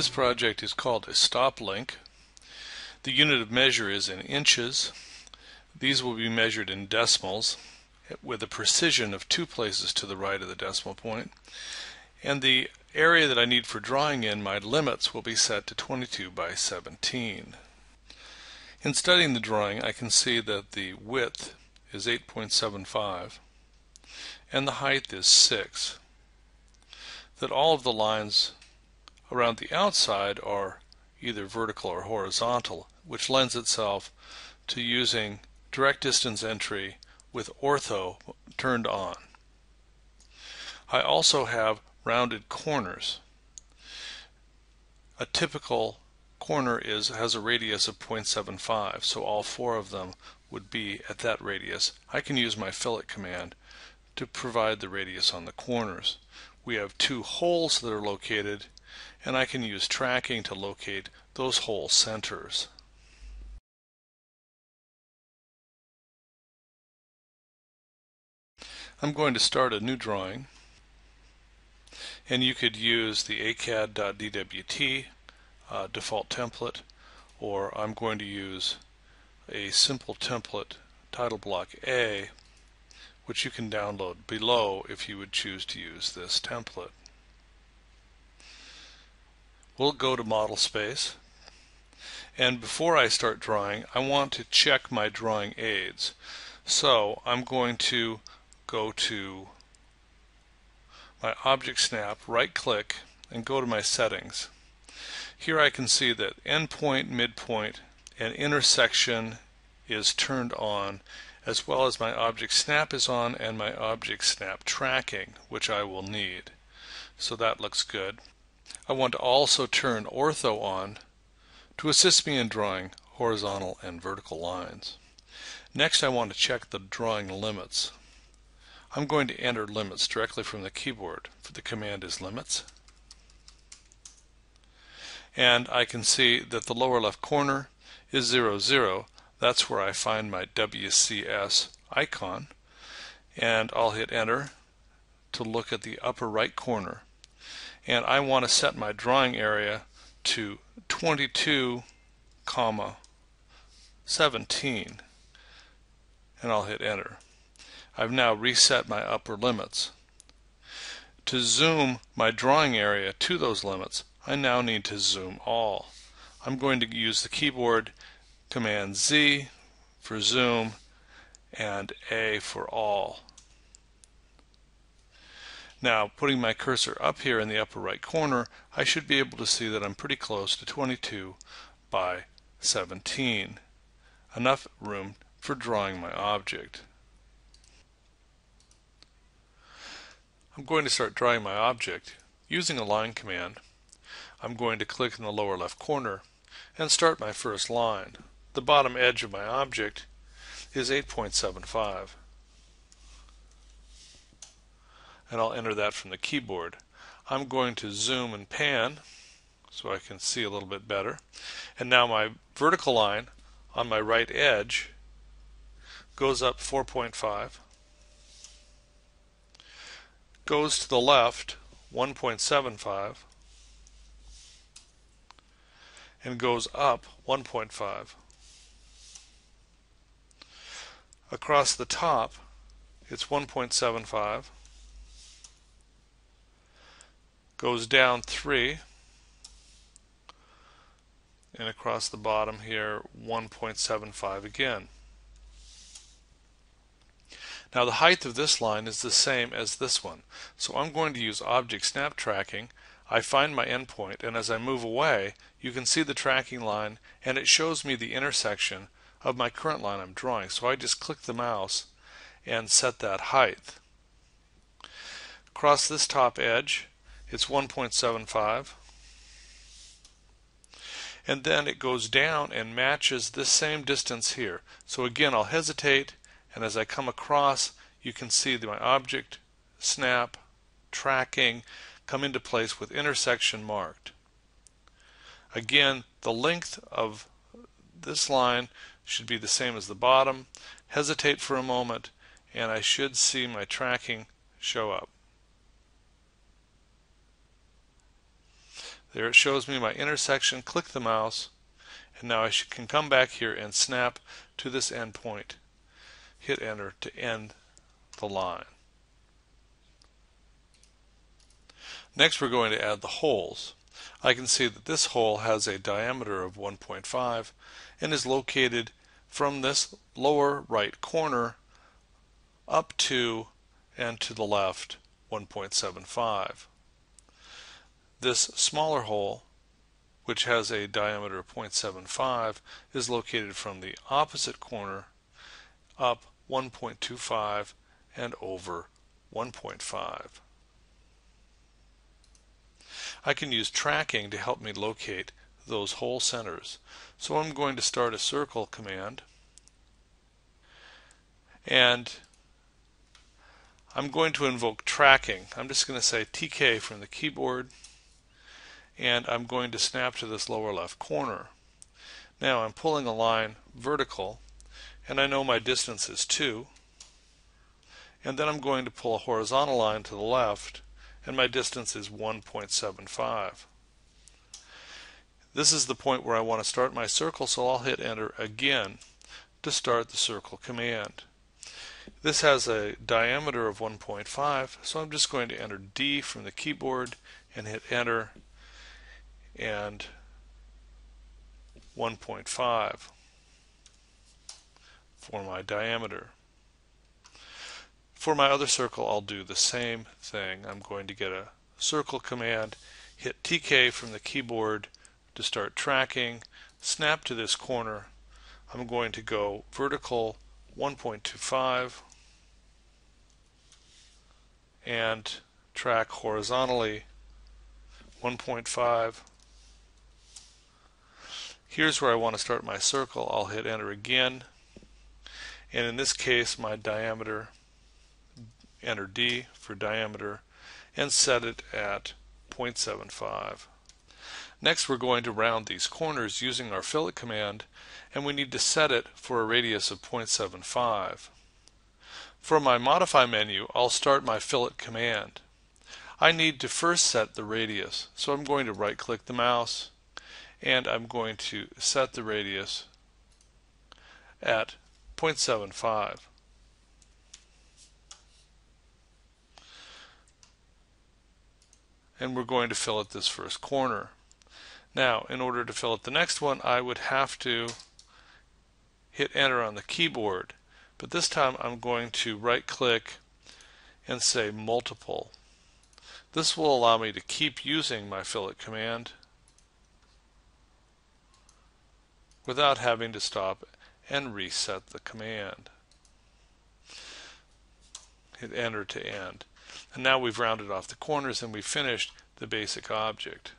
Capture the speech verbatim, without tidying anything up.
This project is called a stop link. The unit of measure is in inches. These will be measured in decimals with a precision of two places to the right of the decimal point. And the area that I need for drawing in my limits will be set to twenty-two by seventeen. In studying the drawing, I can see that the width is eight point seven five and the height is six. That all of the lines around the outside are either vertical or horizontal, which lends itself to using direct distance entry with ortho turned on. I also have rounded corners. A typical corner is has a radius of zero point seven five, so all four of them would be at that radius. I can use my fillet command to provide the radius on the corners. We have two holes that are located, and I can use tracking to locate those hole centers. I'm going to start a new drawing, and you could use the A C A D dot D W T uh, default template, or I'm going to use a simple template, title block A, which you can download below if you would choose to use this template. We'll go to Model Space, and before I start drawing, I want to check my drawing aids. So I'm going to go to my Object Snap, right click, and go to my settings. Here I can see that endpoint, midpoint, and intersection is turned on, as well as my Object Snap is on and my Object Snap Tracking, which I will need. So that looks good. I want to also turn ortho on to assist me in drawing horizontal and vertical lines. Next, I want to check the drawing limits. I'm going to enter limits directly from the keyboard. The command is limits. And I can see that the lower left corner is zero, zero. That's where I find my W C S icon. And I'll hit enter to look at the upper right corner. And I want to set my drawing area to twenty-two, seventeen. And I'll hit enter. I've now reset my upper limits. To zoom my drawing area to those limits, I now need to zoom all. I'm going to use the keyboard command Z for zoom and A for all. Now, putting my cursor up here in the upper right corner, I should be able to see that I'm pretty close to twenty-two by seventeen. Enough room for drawing my object. I'm going to start drawing my object using a line command. I'm going to click in the lower left corner and start my first line. The bottom edge of my object is eight point seven five. And I'll enter that from the keyboard. I'm going to zoom and pan so I can see a little bit better. And now my vertical line on my right edge goes up four point five. Goes to the left one point seven five and goes up one point five. Across the top it's one point seven five, goes down three, and across the bottom here one point seven five again. Now the height of this line is the same as this one, so I'm going to use Object Snap Tracking. I find my endpoint, and as I move away you can see the tracking line and it shows me the intersection of my current line I'm drawing, so I just click the mouse and set that height. Across this top edge it's one point seven five, and then it goes down and matches this same distance here. So again, I'll hesitate, and as I come across you can see that my Object Snap Tracking come into place with intersection marked. Again, the length of this line should be the same as the bottom. Hesitate for a moment and I should see my tracking show up. There it shows me my intersection. Click the mouse, and now I can come back here and snap to this endpoint. Hit enter to end the line. Next we're going to add the holes. I can see that this hole has a diameter of one point five and is located from this lower right corner up to and to the left one point seven five. This smaller hole, which has a diameter of zero point seven five, is located from the opposite corner up one point two five and over one point five. I can use tracking to help me locate those hole centers. So I'm going to start a circle command, and I'm going to invoke tracking. I'm just going to say T K from the keyboard, and I'm going to snap to this lower left corner. Now I'm pulling a line vertical, and I know my distance is two, and then I'm going to pull a horizontal line to the left, and my distance is one point seven five. This is the point where I want to start my circle, so I'll hit enter again to start the circle command. This has a diameter of one point five, so I'm just going to enter D from the keyboard and hit enter, and one point five for my diameter. For my other circle, I'll do the same thing. I'm going to get a circle command, hit T K from the keyboard to start tracking, snap to this corner. I'm going to go vertical one point two five and track horizontally one point five. Here's where I want to start my circle. I'll hit enter again, and in this case my diameter, enter D for diameter, and set it at zero point seven five. Next we're going to round these corners using our fillet command, and we need to set it for a radius of zero point seven five. From my modify menu, I'll start my fillet command. I need to first set the radius, so I'm going to right click the mouse, and I'm going to set the radius at zero point seven five. And we're going to fillet this first corner. Now, in order to fillet the next one, I would have to hit enter on the keyboard, but this time I'm going to right click and say multiple. This will allow me to keep using my fillet command without having to stop and reset the command. Hit enter to end. And now we've rounded off the corners and we've finished the basic object.